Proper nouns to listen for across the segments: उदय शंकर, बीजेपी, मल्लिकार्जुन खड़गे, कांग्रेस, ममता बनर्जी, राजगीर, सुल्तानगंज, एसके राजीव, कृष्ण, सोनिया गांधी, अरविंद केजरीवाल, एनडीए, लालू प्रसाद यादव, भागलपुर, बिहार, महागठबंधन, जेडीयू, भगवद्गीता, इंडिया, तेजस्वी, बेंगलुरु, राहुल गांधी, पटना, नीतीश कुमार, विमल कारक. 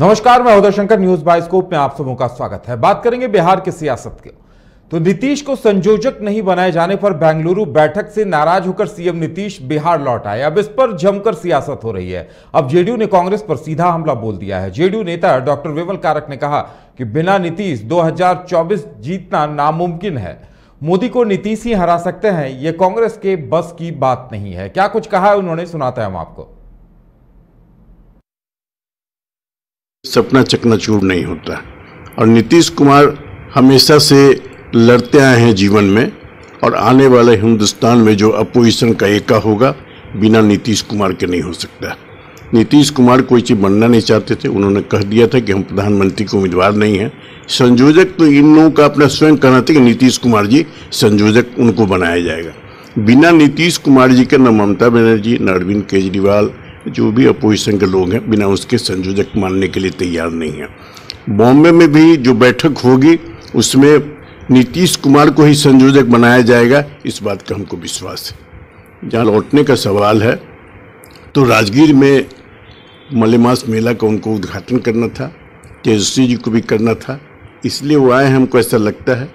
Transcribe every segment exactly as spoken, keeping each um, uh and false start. नमस्कार, मैं उदय शंकर, news bioscope में आप सबों का स्वागत है। बात करेंगे बिहार की सियासत की। तो नीतीश को संयोजक नहीं बनाए जाने पर बेंगलुरु बैठक से नाराज होकर सीएम नीतीश बिहार लौट आए। अब इस पर जमकर सियासत हो रही है। अब जेडीयू ने कांग्रेस पर सीधा हमला बोल दिया है। जेडीयू नेता डॉक्टर विमल कारक ने कहा कि बिना नीतीश दो हजार चौबीस जीतना नामुमकिन है। मोदी को नीतीश ही हरा सकते हैं, ये कांग्रेस के बस की बात नहीं है। क्या कुछ कहा है उन्होंने, सुनाते हैं हम आपको। सपना चकनाचूर नहीं होता और नीतीश कुमार हमेशा से लड़ते आए हैं जीवन में, और आने वाले हिंदुस्तान में जो अपोजिशन का एका होगा बिना नीतीश कुमार के नहीं हो सकता। नीतीश कुमार कोई चीज़ बनना नहीं चाहते थे। उन्होंने कह दिया था कि हम प्रधानमंत्री के उम्मीदवार नहीं हैं। संयोजक तो इन लोगों का अपना स्वयं कहना था कि नीतीश कुमार जी संयोजक उनको बनाया जाएगा। बिना नीतीश कुमार जी के न ममता बनर्जी न अरविंद केजरीवाल, जो भी अपोजिशन के लोग हैं, बिना उसके संयोजक मानने के लिए तैयार नहीं है। बॉम्बे में भी जो बैठक होगी उसमें नीतीश कुमार को ही संयोजक बनाया जाएगा, इस बात का हमको विश्वास है। जहाँ लौटने का सवाल है तो राजगीर में मलेमास मेला का उनको उद्घाटन करना था, तेजस्वी जी को भी करना था, इसलिए वो आए हैं। हमको ऐसा लगता है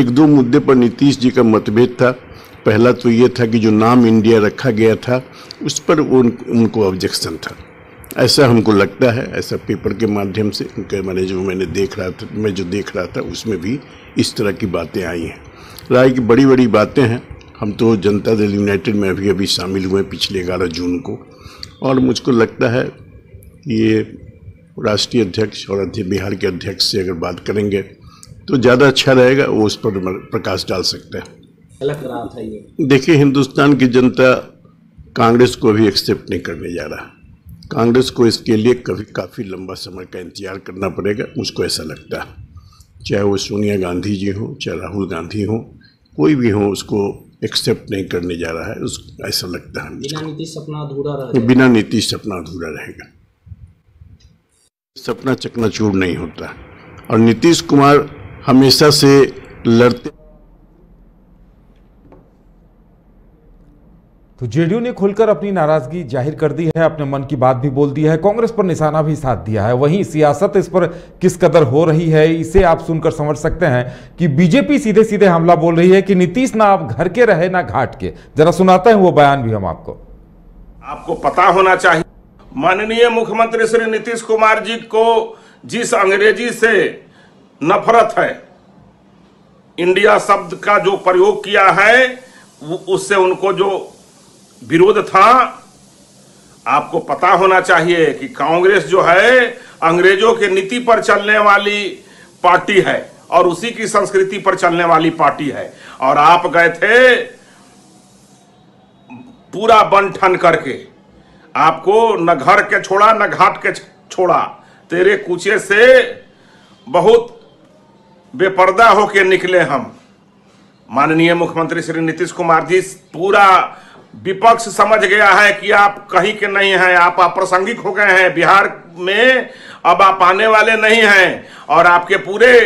एक दो मुद्दे पर नीतीश जी का मतभेद था। पहला तो ये था कि जो नाम इंडिया रखा गया था उस पर उन, उनको ऑब्जेक्शन था, ऐसा हमको लगता है। ऐसा पेपर के माध्यम से उनके मैंने जो मैंने देख रहा था मैं जो देख रहा था उसमें भी इस तरह की बातें आई हैं। राय की बड़ी बड़ी बातें हैं। हम तो जनता दल यूनाइटेड में अभी अभी शामिल हुए पिछले ग्यारह जून को, और मुझको लगता है ये राष्ट्रीय अध्यक्ष और बिहार के अध्यक्ष से अगर बात करेंगे तो ज़्यादा अच्छा रहेगा, वो उस पर प्रकाश डाल सकता है। लग रहा था ये, देखिए हिंदुस्तान की जनता कांग्रेस को अभी एक्सेप्ट नहीं करने जा रहा। कांग्रेस को इसके लिए कभी काफ़ी लंबा समय का इंतजार करना पड़ेगा, मुझको ऐसा लगता है। चाहे वो सोनिया गांधी जी हो, चाहे राहुल गांधी हो, कोई भी हो, उसको एक्सेप्ट नहीं करने जा रहा है, उस ऐसा लगता है। बिना नीतीश सपना अधूरा रहेगा। बिना नीतीश सपना अधूरा रहेगा। सपना चकनाचूर नहीं होता और नीतीश कुमार हमेशा से लड़ते। तो जेडीयू ने खुलकर अपनी नाराजगी जाहिर कर दी है, अपने मन की बात भी बोल दी है, कांग्रेस पर निशाना भी साध दिया है। वहीं सियासत इस पर किस कदर हो रही है, इसे आप सुनकर समझ सकते हैं कि बीजेपी सीधे सीधे हमला बोल रही है कि नीतीश ना आप घर के रहे ना घाट के। जरा सुनाते हैं वो बयान भी हम आपको। आपको पता होना चाहिए माननीय मुख्यमंत्री श्री नीतीश कुमार जी को जिस अंग्रेजी से नफरत है, इंडिया शब्द का जो प्रयोग किया है उससे उनको जो विरोध था, आपको पता होना चाहिए कि कांग्रेस जो है अंग्रेजों के नीति पर चलने वाली पार्टी है और उसी की संस्कृति पर चलने वाली पार्टी है। और आप गए थे पूरा बन ठन करके, आपको न घर के छोड़ा न घाट के छोड़ा, तेरे कूचे से बहुत बेपर्दा होके निकले हम। माननीय मुख्यमंत्री श्री नीतीश कुमार जी, पूरा विपक्ष समझ गया है कि आप कहीं के नहीं हैं, आप अप्रासंगिक हो गए हैं, बिहार में अब आप आने वाले नहीं हैं, और आपके पूरे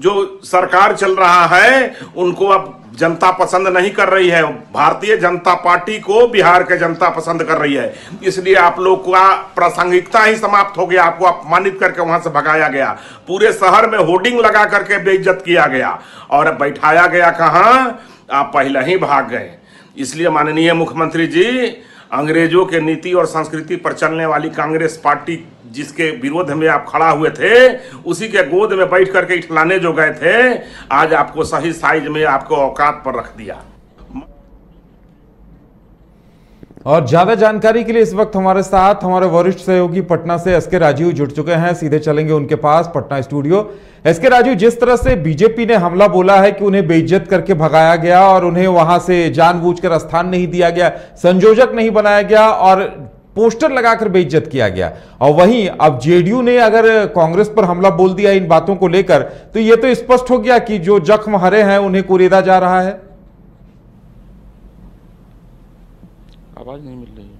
जो सरकार चल रहा है उनको अब जनता पसंद नहीं कर रही है। भारतीय जनता पार्टी को बिहार के जनता पसंद कर रही है, इसलिए आप लोग का प्रासंगिकता ही समाप्त हो गया। आपको अपमानित करके वहां से भगाया गया, पूरे शहर में होर्डिंग लगा करके बेइज्जत किया गया, और बैठाया गया कहाँ, आप पहले ही भाग गए। इसलिए माननीय मुख्यमंत्री जी, अंग्रेजों के नीति और संस्कृति पर चलने वाली कांग्रेस पार्टी जिसके विरोध में आप खड़ा हुए थे, उसी के गोद में बैठ करके इठलाने जो गए थे, आज आपको सही साइज में आपको औकात पर रख दिया। और ज्यादा जानकारी के लिए इस वक्त हमारे साथ हमारे वरिष्ठ सहयोगी पटना से एसके राजीव जुड़ चुके हैं। सीधे चलेंगे उनके पास, पटना स्टूडियो। एसके राजीव, जिस तरह से बीजेपी ने हमला बोला है कि उन्हें बेइज्जत करके भगाया गया और उन्हें वहां से जानबूझकर स्थान नहीं दिया गया, संयोजक नहीं बनाया गया और पोस्टर लगाकर बेइज्जत किया गया, और वहीं अब जेडीयू ने अगर कांग्रेस पर हमला बोल दिया इन बातों को लेकर, तो ये तो स्पष्ट हो गया कि जो जख्म हरे हैं उन्हें कुरेदा जा रहा है। आवाज नहीं मिल रही है।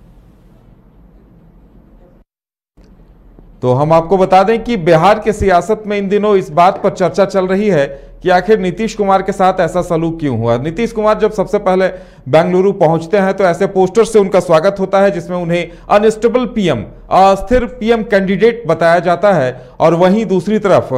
तो हम आपको बता दें कि बिहार के सियासत में इन दिनों इस बात पर चर्चा चल रही है कि आखिर नीतीश कुमार के साथ ऐसा सलूक क्यों हुआ। नीतीश कुमार जब सबसे पहले बेंगलुरु पहुंचते हैं तो ऐसे पोस्टर से उनका स्वागत होता है जिसमें उन्हें अनस्टेबल पीएम, अस्थिर पीएम कैंडिडेट बताया जाता है। और वहीं दूसरी तरफ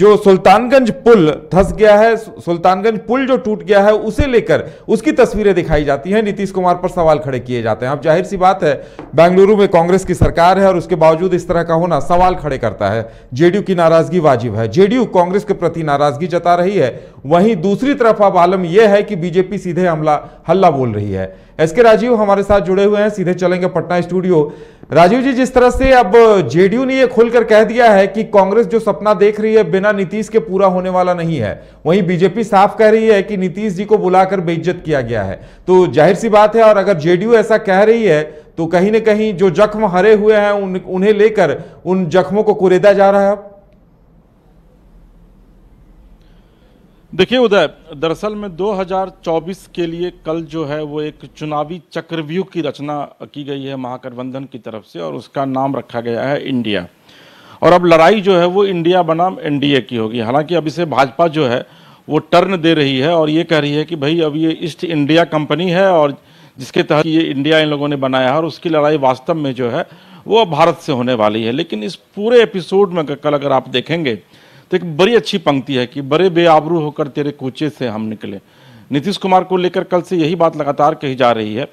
जो सुल्तानगंज पुल धस गया है, सुल्तानगंज पुल जो टूट गया है, उसे लेकर उसकी तस्वीरें दिखाई जाती हैं, नीतीश कुमार पर सवाल खड़े किए जाते हैं। अब जाहिर सी बात है बेंगलुरु में कांग्रेस की सरकार है और उसके बावजूद इस तरह का होना सवाल खड़े करता है। जेडीयू की नाराजगी वाजिब है, जेडीयू कांग्रेस के प्रति नाराजगी जता रही है। वहीं दूसरी तरफ अब आलम यह है कि बीजेपी सीधे हमला हल्ला बोल रही है। एसके राजीव हमारे साथ जुड़े हुए हैं, सीधे चलेंगे पटना स्टूडियो। राजीव जी, जिस तरह से अब जेडीयू ने यह खुलकर कह दिया है कि कांग्रेस जो सपना देख रही है बिना नीतीश के पूरा होने वाला नहीं है, वहीं बीजेपी साफ कह रही है कि नीतीश जी को बुलाकर बेइज्जत किया गया है, तो जाहिर सी बात है और अगर जेडीयू ऐसा कह रही है तो कहीं ना कहीं जो जख्म हरे हुए हैं उन, उन्हें लेकर उन जख्मों को कुरेदा जा रहा है। देखिए उदय, दरअसल में दो हज़ार चौबीस के लिए कल जो है वो एक चुनावी चक्रव्यूह की रचना की गई है महागठबंधन की तरफ से और उसका नाम रखा गया है इंडिया। और अब लड़ाई जो है वो इंडिया बनाम एनडीए की होगी। हालांकि अब इसे भाजपा जो है वो टर्न दे रही है और ये कह रही है कि भाई अब ये ईस्ट इंडिया कंपनी है और जिसके तहत ये इंडिया इन लोगों ने बनाया है और उसकी लड़ाई वास्तव में जो है वो भारत से होने वाली है। लेकिन इस पूरे एपिसोड में कल अगर आप देखेंगे तो एक बड़ी अच्छी पंक्ति है कि बड़े बेआबरू होकर तेरे कूचे से हम निकले। नीतीश कुमार को लेकर कल से यही बात लगातार कही जा रही है,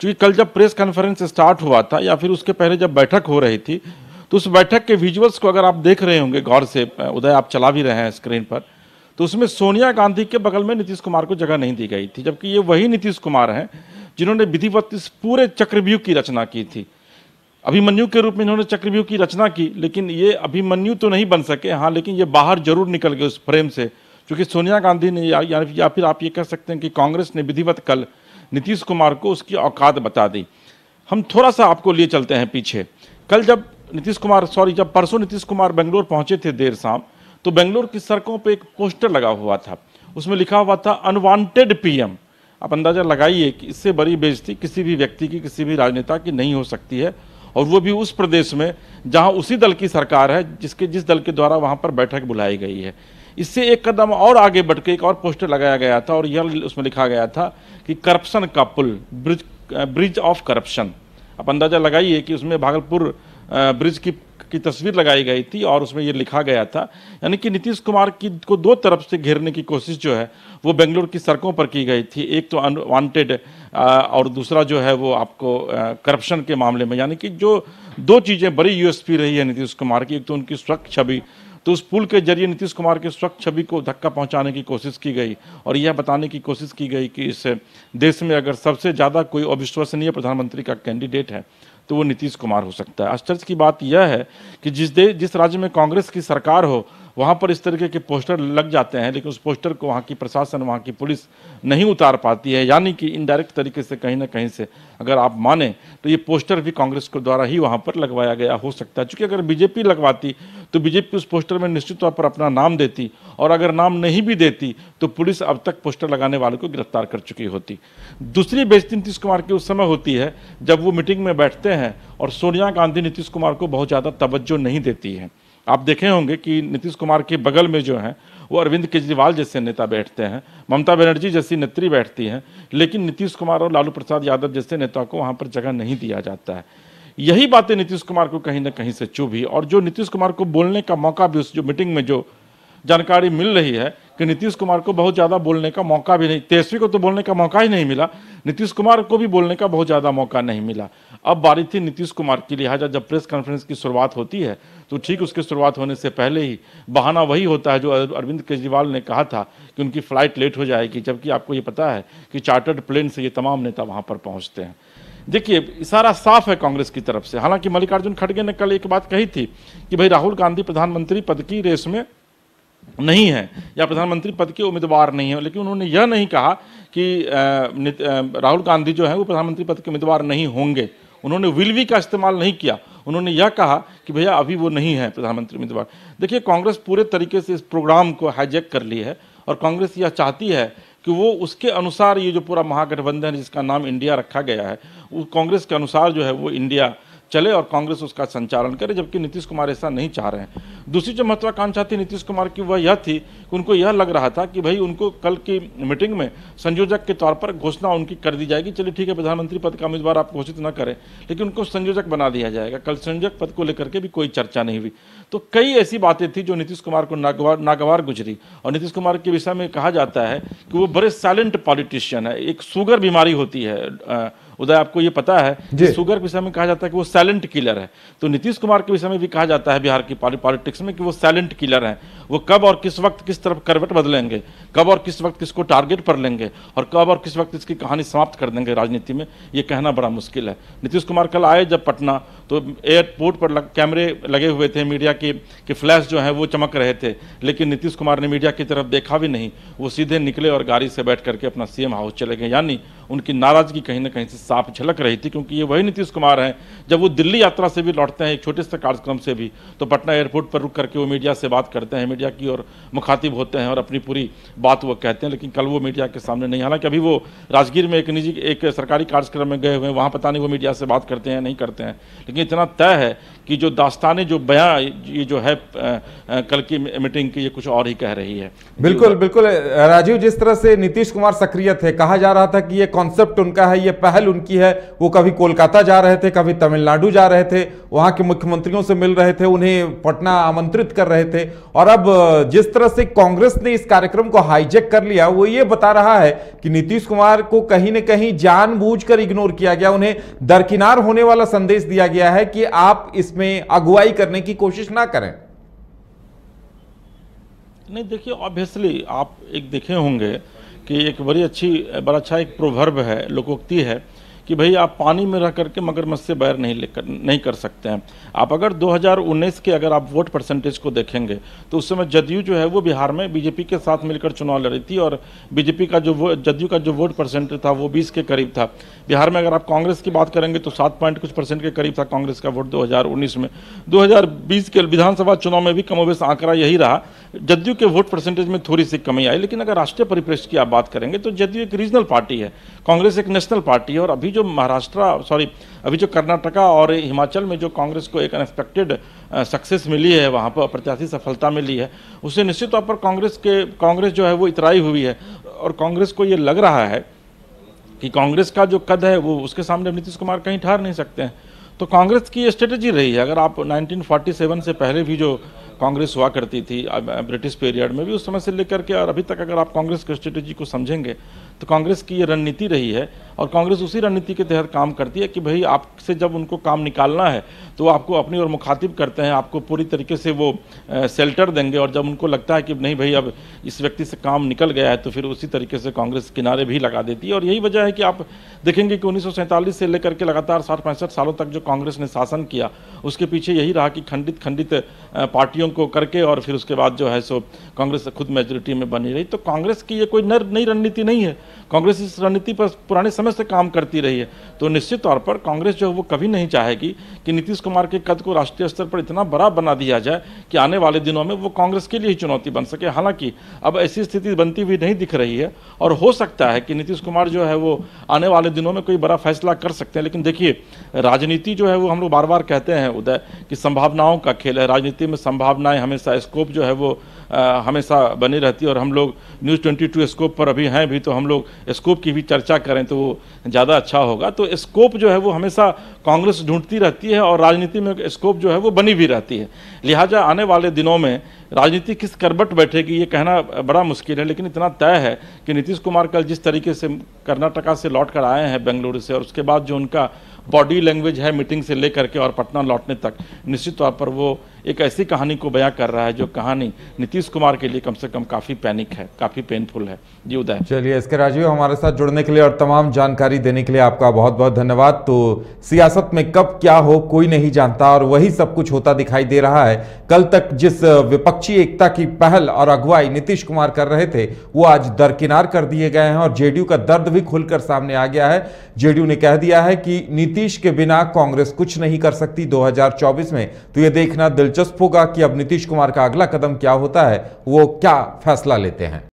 क्योंकि कल जब प्रेस कॉन्फ्रेंस स्टार्ट हुआ था या फिर उसके पहले जब बैठक हो रही थी तो उस बैठक के विजुअल्स को अगर आप देख रहे होंगे गौर से, उदय आप चला भी रहे हैं स्क्रीन पर, तो उसमें सोनिया गांधी के बगल में नीतीश कुमार को जगह नहीं दी गई थी, जबकि ये वही नीतीश कुमार हैं जिन्होंने विधिवत इस पूरे चक्रव्यूह की रचना की थी। अभिमन्यु के रूप में इन्होंने चक्रव्यूह की रचना की, लेकिन ये अभिमन्यु तो नहीं बन सके। हाँ, लेकिन ये बाहर जरूर निकल गए उस फ्रेम से, क्योंकि सोनिया गांधी ने या, या फिर आप ये कह सकते हैं कि कांग्रेस ने विधिवत कल नीतीश कुमार को उसकी औकात बता दी। हम थोड़ा सा आपको लिए चलते हैं पीछे। कल जब नीतीश कुमार सॉरी जब परसों नीतीश कुमार बेंगलुरु पहुंचे थे देर शाम, तो बेंगलुरु की सड़कों पर एक पोस्टर लगा हुआ था, उसमें लिखा हुआ था अनवांटेड पीएम। आप अंदाजा लगाइए कि इससे बड़ी बेइज्जती किसी भी व्यक्ति की, किसी भी राजनेता की नहीं हो सकती है, और वो भी उस प्रदेश में जहां उसी दल की सरकार है जिसके जिस दल के द्वारा वहां पर बैठक बुलाई गई है। इससे एक कदम और आगे बढ़ के एक और पोस्टर लगाया गया था और यह उसमें लिखा गया था कि करप्शन का पुल, ब्रिज ब्रिज ऑफ करप्शन। आप अंदाजा लगाइए कि उसमें भागलपुर ब्रिज की की तस्वीर लगाई गई थी और उसमें ये लिखा गया था, यानी कि नीतीश कुमार की को दो तरफ से घेरने की कोशिश जो है वो बेंगलुरु की सड़कों पर की गई थी। एक तो अनवांटेड और दूसरा जो है वो आपको करप्शन के मामले में, यानी कि जो दो चीज़ें बड़ी यूएसपी रही है नीतीश कुमार की, एक तो उनकी स्वच्छ छवि, तो उस पुल के जरिए नीतीश कुमार के स्वच्छ छवि को धक्का पहुंचाने की कोशिश की गई और यह बताने की कोशिश की गई कि इस देश में अगर सबसे ज़्यादा कोई अविश्वसनीय प्रधानमंत्री का कैंडिडेट है तो वो नीतीश कुमार हो सकता है। आश्चर्य की बात यह है कि जिस दे जिस राज्य में कांग्रेस की सरकार हो वहाँ पर इस तरीके के पोस्टर लग जाते हैं, लेकिन उस पोस्टर को वहाँ की प्रशासन, वहाँ की पुलिस नहीं उतार पाती है। यानी कि इनडायरेक्ट तरीके से कहीं ना कहीं से अगर आप माने तो ये पोस्टर भी कांग्रेस के द्वारा ही वहाँ पर लगवाया गया हो सकता है, क्योंकि अगर बीजेपी लगवाती तो बीजेपी उस पोस्टर में निश्चित तौर पर अपना नाम देती, और अगर नाम नहीं भी देती तो पुलिस अब तक पोस्टर लगाने वालों को गिरफ्तार कर चुकी होती। दूसरी बेइज्जती नीतीश कुमार की उस समय होती है जब वो मीटिंग में बैठते हैं और सोनिया गांधी नीतीश कुमार को बहुत ज़्यादा तवज्जो नहीं देती है। आप देखे होंगे कि नीतीश कुमार के बगल में जो हैं वो अरविंद केजरीवाल जैसे नेता बैठते हैं, ममता बनर्जी जैसी नेत्री बैठती हैं, लेकिन नीतीश कुमार और लालू प्रसाद यादव जैसे नेता को वहाँ पर जगह नहीं दिया जाता है। यही बातें नीतीश कुमार को कहीं ना कहीं से चुभी, और जो नीतीश कुमार को बोलने का मौका भी उस जो मीटिंग में जो जानकारी मिल रही है कि नीतीश कुमार को बहुत ज़्यादा बोलने का मौका भी नहीं, तेजस्वी को तो बोलने का मौका ही नहीं मिला, नीतीश कुमार को भी बोलने का बहुत ज़्यादा मौका नहीं मिला। अब बारी थी नीतीश कुमार की, लिहाजा जब प्रेस कॉन्फ्रेंस की शुरुआत होती है तो ठीक उसके शुरुआत होने से पहले ही बहाना वही होता है जो अरविंद केजरीवाल ने कहा था कि उनकी फ़्लाइट लेट हो जाएगी, जबकि आपको ये पता है कि चार्टर्ड प्लेन से ये तमाम नेता वहाँ पर पहुँचते हैं। देखिए, इशारा साफ है कांग्रेस की तरफ से। हालांकि मल्लिकार्जुन खड़गे ने कल एक बात कही थी कि भाई राहुल गांधी प्रधानमंत्री पद की रेस में नहीं है या प्रधानमंत्री पद के उम्मीदवार नहीं है, लेकिन उन्होंने यह नहीं कहा कि राहुल गांधी जो है वो प्रधानमंत्री पद के उम्मीदवार नहीं होंगे। उन्होंने विल वी का इस्तेमाल नहीं किया, उन्होंने यह कहा कि भैया अभी वो नहीं है प्रधानमंत्री उम्मीदवार। देखिए, कांग्रेस पूरे तरीके से इस प्रोग्राम को हाईजैक कर ली है और कांग्रेस यह चाहती है कि वो उसके अनुसार ये जो पूरा महागठबंधन जिसका नाम इंडिया रखा गया है, वो कांग्रेस के अनुसार जो है वो इंडिया चले और कांग्रेस उसका संचालन करे, जबकि नीतीश कुमार ऐसा नहीं चाह रहे हैं। दूसरी जो महत्वाकांक्षा थी नीतीश कुमार की वह यह थी कि उनको यह लग रहा था कि भाई उनको कल की मीटिंग में संयोजक के तौर पर घोषणा उनकी कर दी जाएगी, चलिए ठीक है प्रधानमंत्री पद का उम्मीदवार आप घोषित न करें लेकिन उनको संयोजक बना दिया जाएगा। कल संयोजक पद को लेकर के भी कोई चर्चा नहीं हुई। तो कई ऐसी बातें थी जो नीतीश कुमार को नागवार नागवार गुजरी। और नीतीश कुमार के विषय में कहा जाता है कि वो बड़े साइलेंट पॉलिटिशियन है, एक शुगर बीमारी होती है आ, उदय आपको ये पता है कि शुगर के विषय में कहा जाता है कि वो साइलेंट किलर है। तो नीतीश कुमार के विषय में भी कहा जाता है बिहार की पॉलिटिक्स में कि वो साइलेंट किलर हैं, वो कब और किस वक्त किस तरफ करवट बदलेंगे, कब और किस वक्त किसको टारगेट पर लेंगे और कब और किस वक्त इसकी कहानी समाप्त कर देंगे राजनीति में, ये कहना बड़ा मुश्किल है। नीतीश कुमार कल आए जब पटना तो एयरपोर्ट पर लग, कैमरे लगे हुए थे, मीडिया के, के फ्लैश जो है वो चमक रहे थे, लेकिन नीतीश कुमार ने मीडिया की तरफ देखा भी नहीं, वो सीधे निकले और गाड़ी से बैठ करके अपना सीएम हाउस चले गए। यानी उनकी नाराजगी कहीं ना कहीं से साफ झलक रही थी, क्योंकि ये वही नीतीश कुमार हैं जब वो दिल्ली यात्रा से भी लौटते हैं एक छोटे से कार्यक्रम से भी तो पटना एयरपोर्ट पर रुक करके वो मीडिया से बात करते हैं, मीडिया की और मुखातिब होते हैं और अपनी पूरी बात वो कहते हैं, लेकिन कल वो मीडिया के सामने नहीं। हालांकि अभी वो राजगीर में एक निजी एक सरकारी कार्यक्रम में गए हुए हैं, वहाँ पता नहीं वो मीडिया से बात करते हैं नहीं करते हैं, लेकिन इतना तय है कि जो दास्ताने जो बयां ये जो है कल की मीटिंग की ये कुछ और ही कह रही है। बिल्कुल बिल्कुल राजीव, जिस तरह से नीतीश कुमार सक्रिय थे, कहा जा रहा था कि ये कॉन्सेप्ट उनका है, ये पहल उनकी है। वो कभी कोलकाता जा रहे थे, कभी तमिलनाडु जा रहे थे, वहां के मुख्यमंत्रियों से मिल रहे थे, उन्हें पटना आमंत्रित कर रहे थे। और अब जिस तरह से कांग्रेस ने इस कार्यक्रम को हाईजैक कर लिया, वो ये बता रहा है कि नीतीश कुमार को कहीं ना कहीं जानबूझकर इग्नोर किया गया, उन्हें दरकिनार होने वाला संदेश दिया गया है कि आप इसमें अगुवाई करने की कोशिश ना करें। नहीं देखिए, ऑब्वियसली आप एक देखे होंगे कि एक बड़ी अच्छी बड़ा अच्छा एक प्रोवर्ब है, लोकोक्ति है कि भाई आप पानी में रह करके मगरमच्छ से बैर नहीं लेकर नहीं कर सकते हैं। आप अगर दो हज़ार उन्नीस के अगर आप वोट परसेंटेज को देखेंगे तो उस समय जदयू जो है वो बिहार में बीजेपी के साथ मिलकर चुनाव लड़ी थी और बीजेपी का जो वो जदयू का जो वोट परसेंटेज था वो बीस के करीब था। बिहार में अगर आप कांग्रेस की बात करेंगे तो सात पॉइंट कुछ परसेंट के करीब था कांग्रेस का वोट दो हज़ार उन्नीस में। दो हज़ार बीस के विधानसभा चुनाव में भी कमोबेश आंकड़ा यही रहा, जदयू के वोट परसेंटेज में थोड़ी सी कमी आई, लेकिन अगर राष्ट्रीय परिप्रेक्ष्य की आप बात करेंगे तो जदयू एक रीजनल पार्टी है, कांग्रेस एक नेशनल पार्टी है। और अभी जो महाराष्ट्र सॉरी अभी जो कर्नाटका और हिमाचल में जो कांग्रेस को एक अनएक्सपेक्टेड सक्सेस मिली है, वहाँ पर अप्रत्याशित सफलता मिली है, उससे निश्चित तौर पर कांग्रेस के कांग्रेस जो है वो इतराई हुई है। और कांग्रेस को ये लग रहा है कि कांग्रेस का जो कद है वो उसके सामने नीतीश कुमार कहीं ठहर नहीं सकते हैं। तो कांग्रेस की ये स्ट्रेटजी रही है, अगर आप नाइनटीन फोर्टी सेवन से पहले भी जो कांग्रेस हुआ करती थी ब्रिटिश पीरियड में भी उस समय से लेकर के और अभी तक अगर आप कांग्रेस की स्ट्रेटजी को समझेंगे तो कांग्रेस की ये रणनीति रही है। और कांग्रेस उसी रणनीति के तहत काम करती है कि भाई आपसे जब उनको काम निकालना है तो आपको अपनी ओर मुखातिब करते हैं, आपको पूरी तरीके से वो शेल्टर देंगे और जब उनको लगता है कि नहीं भाई अब इस व्यक्ति से काम निकल गया है तो फिर उसी तरीके से कांग्रेस किनारे भी लगा देती है। और यही वजह है कि आप देखेंगे कि उन्नीस सौ सैंतालीस से लेकर के लगातार साठ पैंसठ सालों तक जो कांग्रेस ने शासन किया उसके पीछे यही रहा कि खंडित खंडित पार्टियों को करके और फिर उसके बाद जो है सो कांग्रेस खुद मेजोरिटी में बनी रही। तो कांग्रेस की ये कोई नई रणनीति नहीं है, कांग्रेस इस रणनीति पर पुराने समय से काम करती रही है। तो निश्चित तौर पर कांग्रेस जो है वो कभी नहीं चाहेगी कि नीतीश कुमार के कद को राष्ट्रीय स्तर पर इतना बड़ा बना दिया जाए कि आने वाले दिनों में वो कांग्रेस के लिए ही चुनौती बन सके। हालांकि अब ऐसी स्थिति बनती हुई नहीं दिख रही है और हो सकता है कि नीतीश कुमार जो है वो आने वाले दिनों में कोई बड़ा फैसला कर सकते हैं। लेकिन देखिए, राजनीति जो है वो हम लोग बार बार कहते हैं उदय कि संभावनाओं का खेल है, राजनीति में संभावनाएं हमेशा स्कोप जो है वो आ, हमेशा बनी रहती है। और हम लोग न्यूज़ बाईस स्कोप पर अभी हैं भी तो हम लोग स्कोप की भी चर्चा करें तो वो ज़्यादा अच्छा होगा। तो स्कोप जो है वो हमेशा कांग्रेस ढूंढती रहती है और राजनीति में स्कोप जो है वो बनी भी रहती है। लिहाजा आने वाले दिनों में राजनीति किस करवट बैठेगी ये कहना बड़ा मुश्किल है, लेकिन इतना तय है कि नीतीश कुमार कल जिस तरीके से कर्नाटका से लौट कर आए हैं बेंगलुरु से और उसके बाद जो उनका बॉडी लैंग्वेज है मीटिंग से लेकर के और पटना लौटने तक, निश्चित तौर पर वो एक ऐसी कहानी को बयां कर रहा है जो कहानी नीतीश कुमार के लिए कम से कम काफ़ी पैनिक है, काफ़ी पेनफुल है। जी उदय, चलिए एसके राजीव, हमारे साथ जुड़ने के लिए और तमाम जानकारी देने के लिए आपका बहुत बहुत धन्यवाद। तो सियासत में कब क्या हो कोई नहीं जानता और वही सब कुछ होता दिखाई दे रहा है। कल तक जिस विपक्षी एकता की पहल और अगुवाई नीतीश कुमार कर रहे थे वो आज दरकिनार कर दिए गए हैं और जेडीयू का दर्द भी खुलकर सामने आ गया है। जेडीयू ने कह दिया है कि नीतीश के बिना कांग्रेस कुछ नहीं कर सकती दो हज़ार चौबीस में। तो ये देखना दिलचस्प होगा कि अब नीतीश कुमार का अगला कदम क्या होता है, वो क्या फैसला लेते हैं।